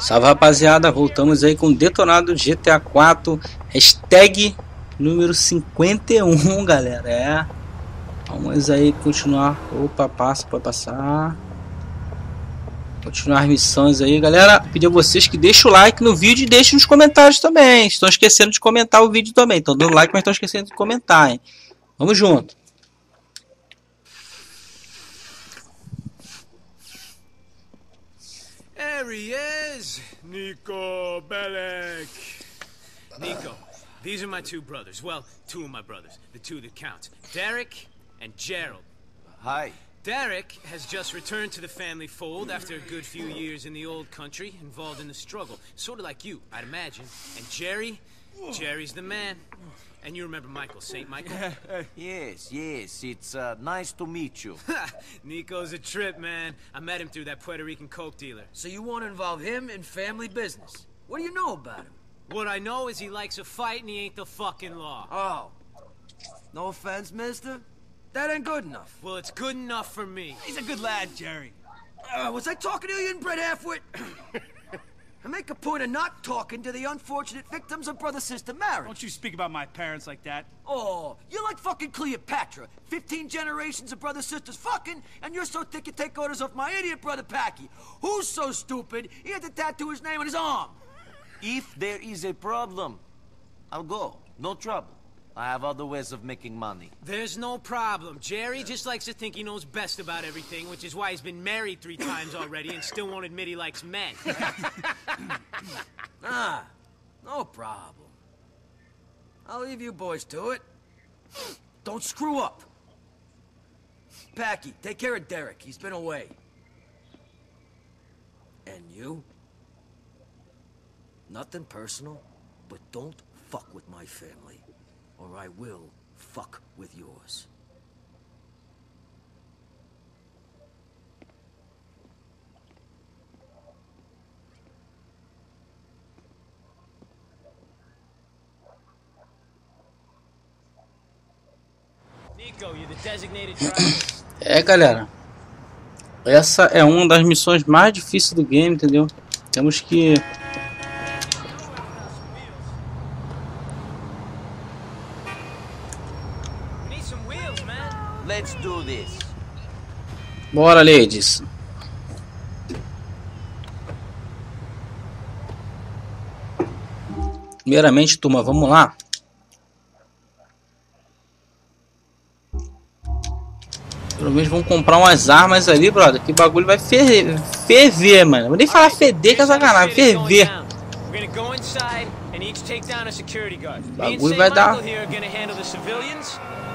Salve, rapaziada, voltamos aí com o detonado GTA 4, hashtag número 51, galera. É, vamos aí continuar. Opa, passa, pode passar. Continuar as missões aí, galera. Pedir a vocês que deixem o like no vídeo e deixem nos comentários também. Estão esquecendo de comentar o vídeo também. Estão dando like, mas estão esquecendo de comentar, hein? Vamos junto. There he is, Niko Bellic. Niko, these are my two brothers. Well, two of my brothers, the two that count. Derek and Gerald. Hi. Derek has just returned to the family fold after a good few years in the old country, involved in the struggle. Sort of like you, I'd imagine. And Jerry? Jerry's the man. And you remember Michael, St. Michael? Yes, it's nice to meet you. Niko's a trip, man. I met him through that Puerto Rican coke dealer. So you want to involve him in family business? What do you know about him? What I know is he likes a fight and he ain't the fucking law. Oh. No offense, mister. That ain't good enough. Well, it's good enough for me. He's a good lad, Jerry. Was I talking to you and Brett Halfwit? I make a point of not talking to the unfortunate victims of brother-sister marriage. Don't you speak about my parents like that. Oh, you're like fucking Cleopatra. 15 generations of brother-sisters fucking, and you're so thick you take orders off my idiot brother Packy, who's so stupid he had to tattoo his name on his arm. If there is a problem, I'll go. No trouble. I have other ways of making money. There's no problem. Jerry just likes to think he knows best about everything, which is why he's been married 3 times already and still won't admit he likes men. Ah, no problem. I'll leave you boys to it. Don't screw up. Packy, take care of Derek. He's been away. And you? Nothing personal, but don't fuck with my family. Or I will fuck with yours. Niko, you're the designated driver. É, galera. Essa é uma das missões mais difíceis do game, entendeu? Temos que bora, ladies. Primeiramente, turma, vamos lá. Pelo menos vamos comprar umas armas ali, brother. Que bagulho vai ferver, mano. Vou nem falar feder, que é sacanagem. Ferver. O bagulho vai dar.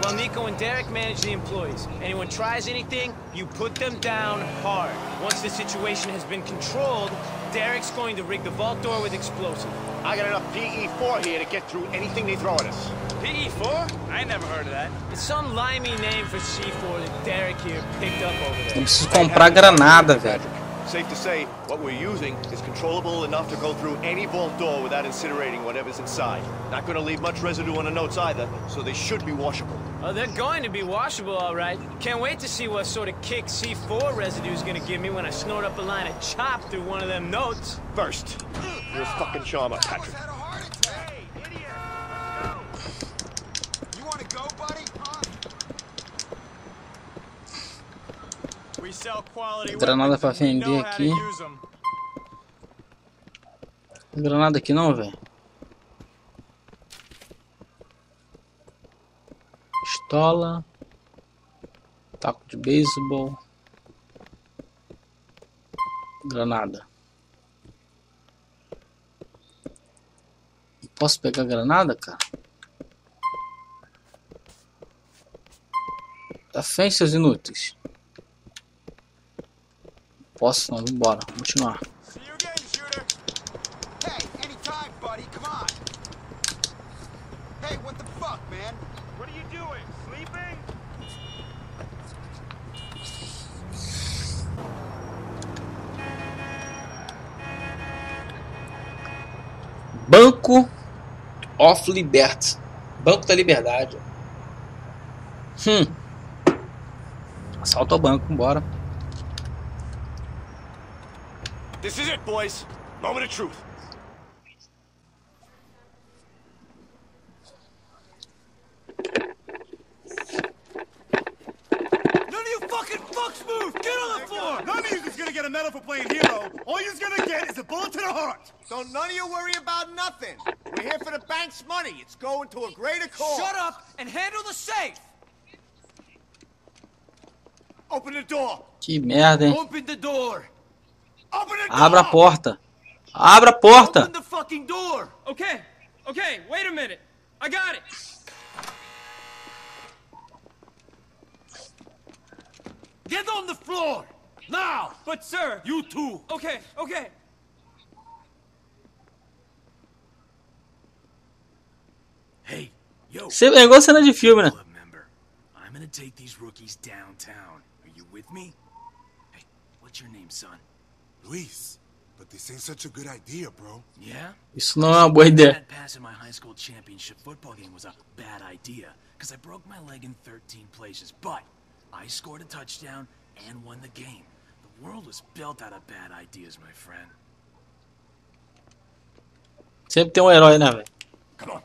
While Niko and Derek manage the employees. Anyone tries anything, you put them down hard. Once the situation has been controlled, Derek's going to rig the vault door with explosive. I got enough PE4 here to get through anything they throw at us. PE4? I never heard of that. It's some limey name for C4 that Derek here picked up over there. Eu preciso comprar granada, velho. Safe to say, what we're using is controllable enough to go through any vault door without incinerating whatever's inside. Not going to leave much residue on the notes either, so they should be washable. Oh, they're going to be washable, all right. Can't wait to see what sort of kick C4 residue is going to give me when I snort up a line of chop through one of them notes. First, you're a fucking charmer, Patrick. Hey, idiot! You want to go, buddy? We sell quality. Granada para vender aqui. Granada aqui não, velho. Pistola, taco de beisebol, granada. Posso pegar granada, cara? Tá feio, seus inúteis. Posso não, vambora, continuar. Banco of Liberty. Banco da Liberdade. Assalto ao banco, bora. This is it, boys. Moment of truth. A medal for playing hero, all you're gonna get is a bullet to the heart. So none of you worry about nothing. We're here for the bank's money. It's going to a greater cause. Shut up and handle the safe. Open the door. Que merda, hein? Open the door. Open the door. Abra a porta. Abra a porta. Open the fucking door. Okay. Okay, wait a minute. I got it. Get on the floor. Now! But sir, you too. Okay, okay. Hey, yo. Sempre é igual cena de filme, né? I'm gonna take these rookies downtown. Are you with me? Hey, what's your name, son? Luis. But this ain't such a good idea, bro. Yeah? Isso não é uma boa ideia. Passing my high school championship football game was a bad idea because I broke my leg in 13 places, but I scored a touchdown and won the game. O mundo é built out of bad ideas, my friend. Sempre tem um herói, né, velho? Come on.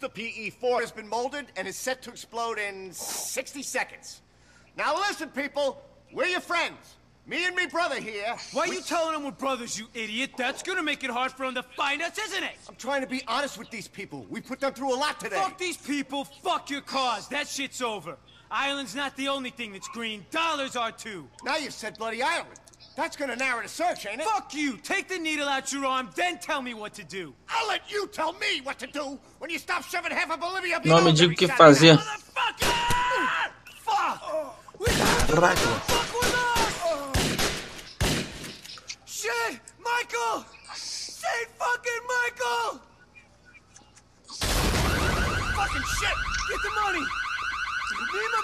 The PE4 has been molded and is set to explode in 60 seconds. Now listen, people, we're your friends. Me and me brother here. Why are you telling them we're brothers, you idiot? That's gonna make it hard for them to find us, isn't it? I'm trying to be honest with these people. We put them through a lot today. Fuck these people, fuck your cause. That shit's over. Ireland's not the only thing that's green. Dollars are too. Now you've said bloody Ireland. That's gonna narrow the search, ain't it? Fuck you! Take the needle out your arm, then tell me what to do. I'll let you tell me what to do when you stop shoving half a Bolivia. Não me diga o que fazer. Shit, Michael! Shit, fucking Michael! Fucking shit! Get the money!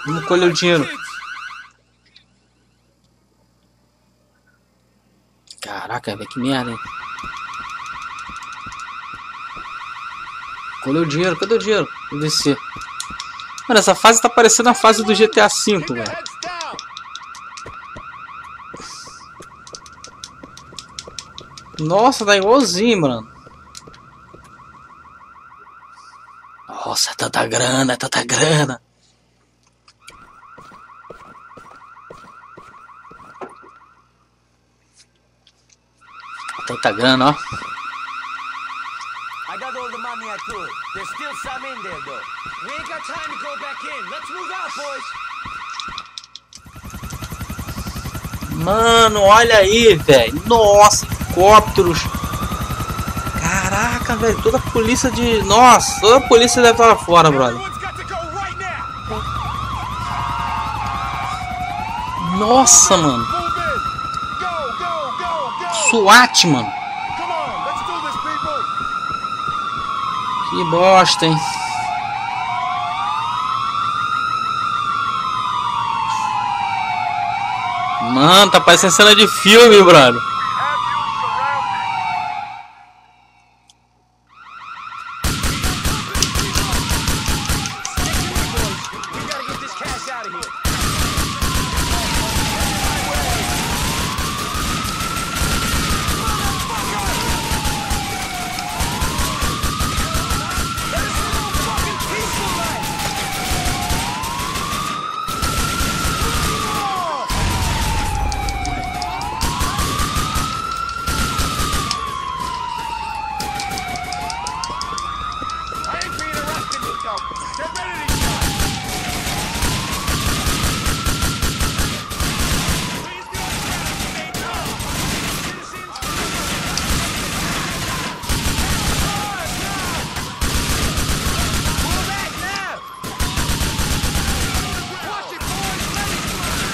Vamos colher o dinheiro. Caraca, velho, que merda, hein? Colher o dinheiro, cadê o dinheiro? Vou descer. Mano, essa fase tá parecendo a fase do GTA V, velho. Nossa, tá igualzinho, mano. Nossa, tanta grana, tanta grana. Tanta grana, ó. I got all the money I could. There's still some in there though. We ain't got time to go back in. Let's move out, boys. Mano, olha aí, velho. Nossa, helicópteros. Caraca, velho, toda a polícia de... Nossa, toda a polícia deve estar lá fora, brother. Nossa, mano. SWAT, mano. Que bosta, hein? Mano, tá parecendo cena de filme, brother.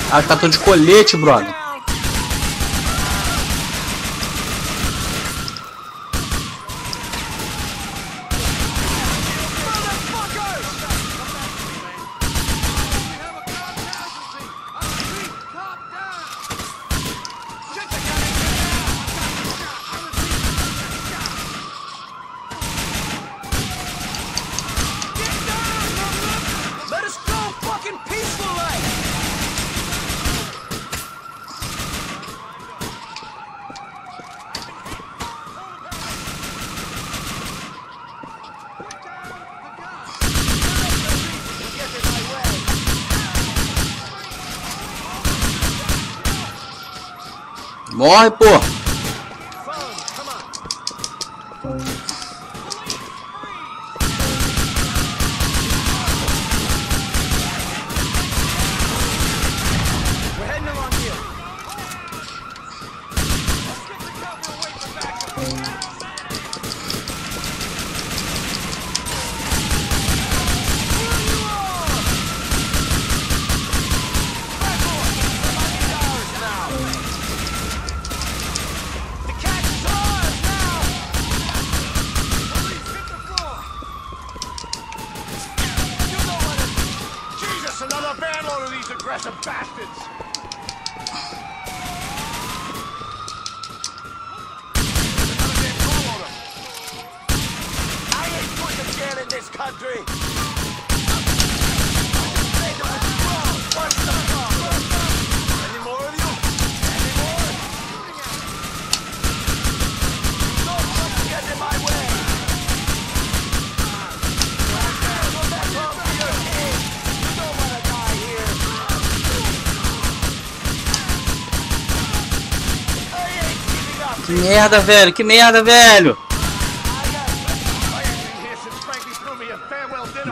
Ah, tá todo de colete, brother. Morre, pô! Que merda, velho! Que merda, velho!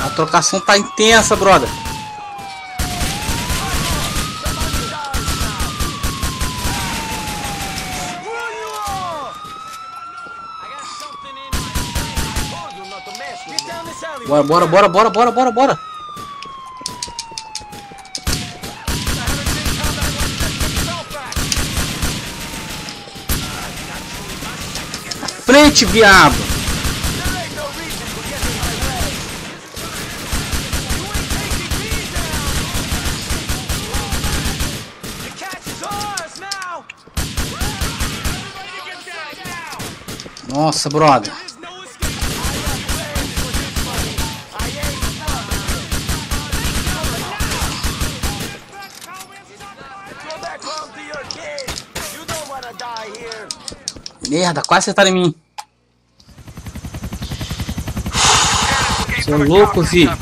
A trocação tá intensa, brother. Bora, bora, bora, bora, bora, bora, bora. Frente, viado. Nossa, brother. Merda, quase acertaram em mim. Seu louco, filho.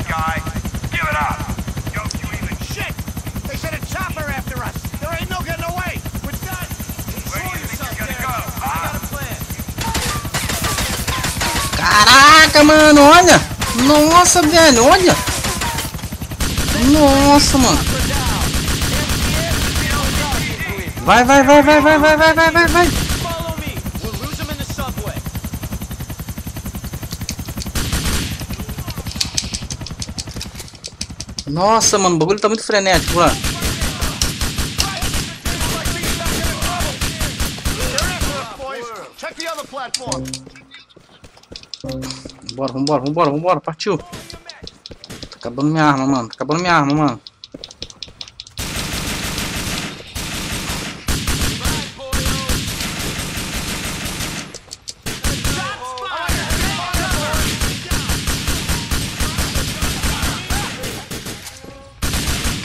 Caraca, mano, olha! Nossa, velho, olha! Nossa, mano! Vai, vai, vai, vai, vai, vai, vai, vai, vai, vai! Nossa, mano, o bagulho tá muito frenético lá. Vambora, vambora, vambora, vambora, partiu. Tá acabando minha arma, mano. Tá acabando minha arma, mano.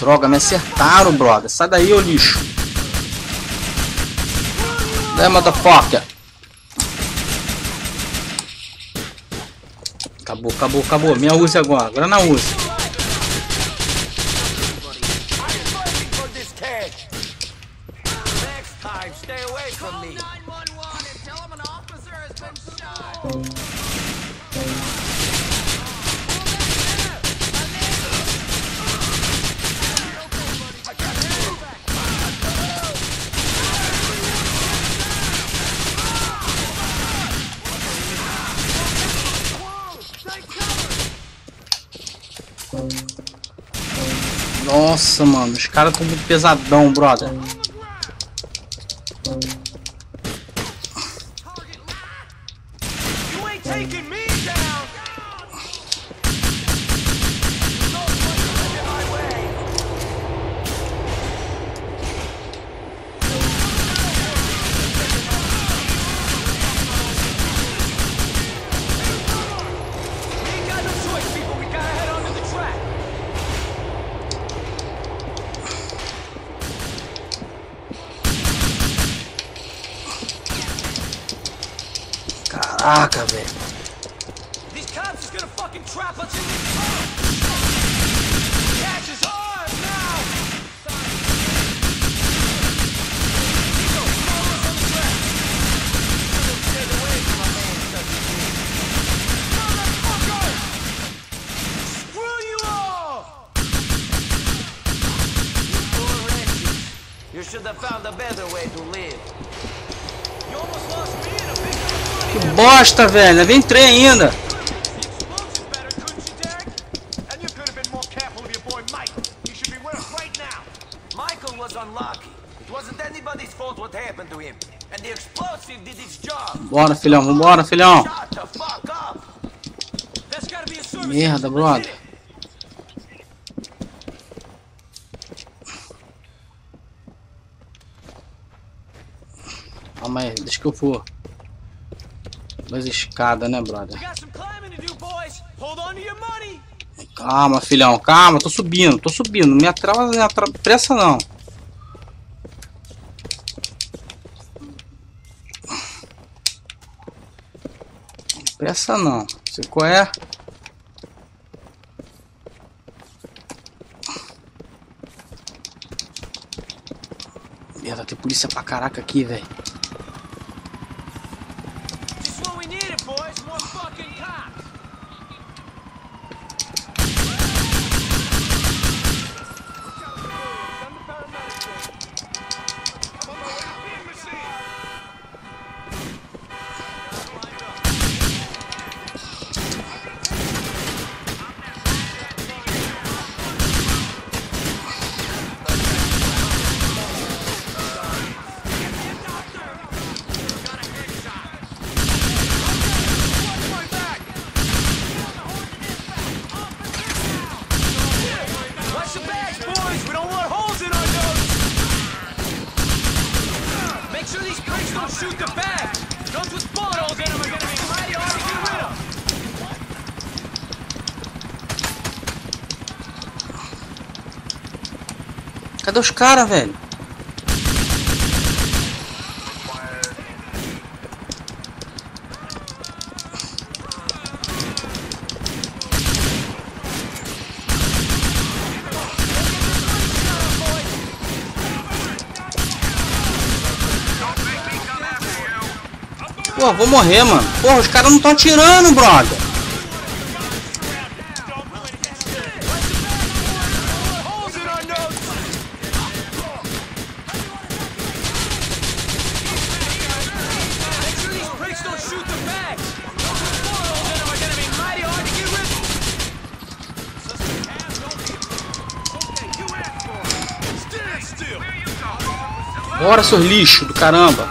Droga, me acertaram, brother. Sai daí, ô lixo. Daí, motherfucker. Acabou, acabou, acabou. Minha Uzi agora. Agora na Uzi. Nossa, mano, os caras estão muito pesadão, brother. Caraca, velho. Que bosta, velho. Nem entrei ainda. Bora, filhão. Vambora, filhão. Merda, brother. Calma aí, deixa que eu for. Duas escadas, né, brother? Calma, filhão, calma, tô subindo, não me atrasa, pressa não. Pressa não, sei qual é. Merda, tem polícia pra caraca aqui, velho. Cadê os caras, velho? Pô, vou morrer, mano. Porra, os caras não estão atirando, brother. Bora, seus lixo do caramba.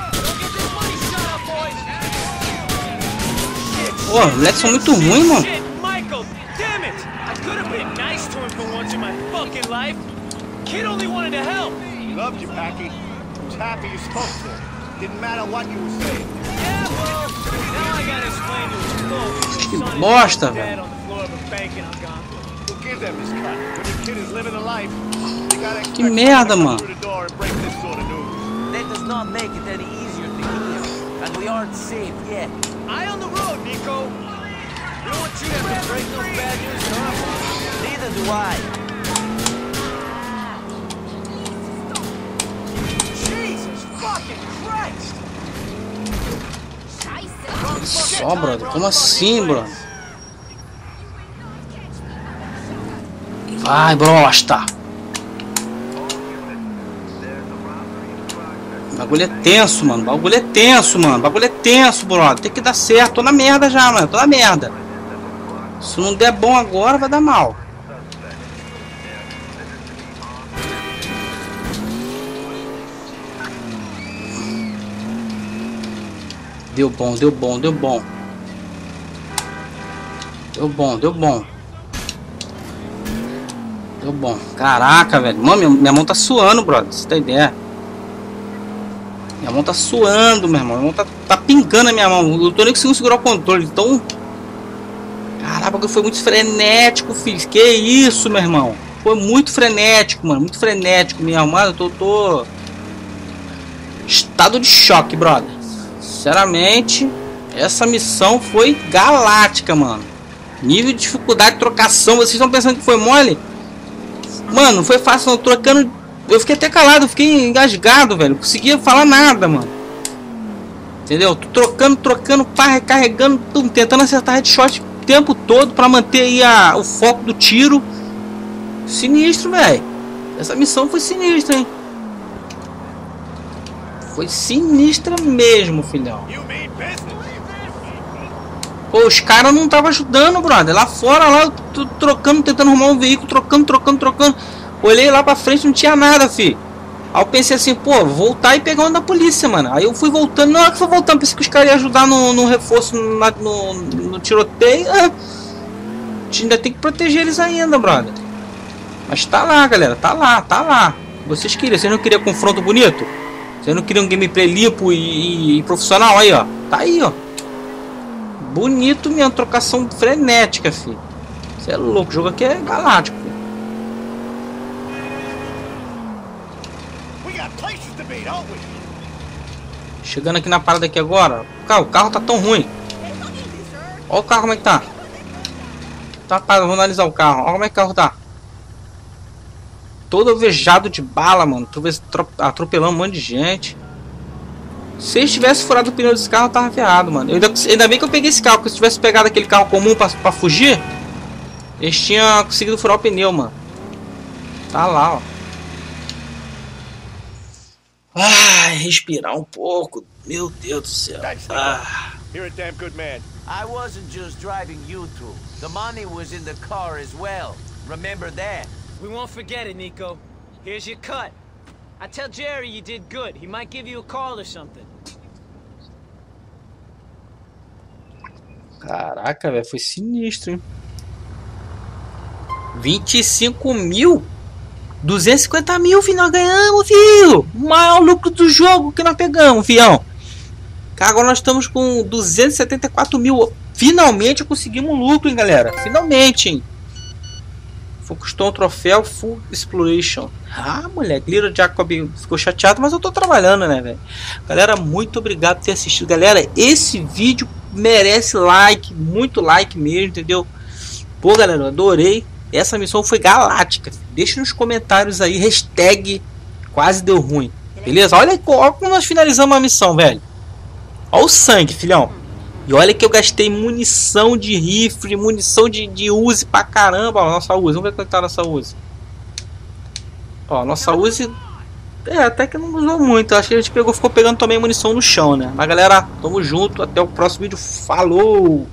Pô, os moleques são muito ruins, mano. Que bosta, velho. Que merda, mano. Not make it any easier to do, and we aren't safe yet. Eye on the road, Niko. You want you have to break those bad news, huh? Neither do I. Jesus fucking Christ! Só, brother. Como assim, brother? Vai, brosta. Bagulho é tenso, mano. Bagulho é tenso, mano. Bagulho é tenso, brother. Tem que dar certo. Tô na merda já, mano. Tô na merda. Se não der bom agora, vai dar mal. Deu bom, deu bom, deu bom. Deu bom, deu bom. Deu bom. Caraca, velho. Mano, minha mão tá suando, brother. Você tem ideia? Minha mão tá suando, meu irmão. Minha mão tá pingando a minha mão. Eu tô nem conseguindo segurar o controle. Então, caraca, foi muito frenético, filho. Que isso, meu irmão. Foi muito frenético, mano. Muito frenético, minha irmã. Eu tô... Estado de choque, brother. Sinceramente. Essa missão foi galáctica, mano. Nível de dificuldade, trocação. Vocês estão pensando que foi mole? Mano, não foi fácil não, trocando. Eu fiquei até calado, eu fiquei engasgado, velho. Não conseguia falar nada, mano. Entendeu? Trocando, pá, recarregando, tentando acertar headshot o tempo todo pra manter aí o foco do tiro. Sinistro, velho. Essa missão foi sinistra, hein? Foi sinistra mesmo, filhão. Pô, os caras não estavam ajudando, brother. Lá fora, lá, trocando, tentando arrumar um veículo, trocando. Olhei lá pra frente, não tinha nada, fi. Aí eu pensei assim, pô, voltar e pegar um da polícia, mano. Aí eu fui voltando, não é que foi voltando, pensei que os caras iam ajudar no reforço, no tiroteio. É. A gente ainda tem que proteger eles ainda, brother. Mas tá lá, galera, tá lá. Vocês queriam, vocês não queriam confronto bonito? Vocês não queriam um gameplay limpo e profissional? Aí, ó, tá aí, ó. Bonito mesmo, trocação frenética, filho. Você é louco, o jogo aqui é galáctico. Chegando aqui na parada aqui agora. O carro tá tão ruim. Olha o carro como é que tá. Tá parado, vamos analisar o carro. Olha como é que o carro tá. Todo alvejado de bala, mano. Atropelando um monte de gente. Se eu tivesse furado o pneu desse carro, eu tava ferrado, mano. Ainda bem que eu peguei esse carro, porque se eu tivesse pegado aquele carro comum pra fugir, eles tinham conseguido furar o pneu, mano. Tá lá, ó. Ai, respirar um pouco. Meu Deus do céu. Ah. You're a damn good man. I wasn't just driving you two. The money was in the car as well. Remember that. We won't forget it, Niko. Here's your cut. I tell Jerry you did good. He might give you a call or something. Caraca, velho, foi sinistro, hein? 25.000, 250 mil, filho, nós ganhamos, filho. O maior lucro do jogo que nós pegamos, fião. Cara, agora nós estamos com 274 mil. Finalmente conseguimos um lucro, hein, galera. Finalmente, hein. Conquistou um troféu Full Exploration. Ah, moleque, Little Jacob ficou chateado, mas eu tô trabalhando, né, velho? Galera, muito obrigado por ter assistido. Galera, esse vídeo merece like, muito like mesmo, entendeu? Pô, galera, eu adorei. Essa missão foi galáctica. Deixa nos comentários aí, hashtag quase deu ruim. Beleza? Olha como nós finalizamos a missão, velho. Olha o sangue, filhão. E olha que eu gastei munição de rifle, munição de Uzi pra caramba. Ó, nossa Uzi, vamos ver quanto tá a nossa Uzi. Ó, nossa Uzi... É, até que não usou muito. Acho que a gente pegou, ficou pegando também munição no chão, né? Mas galera, tamo junto. Até o próximo vídeo. Falou!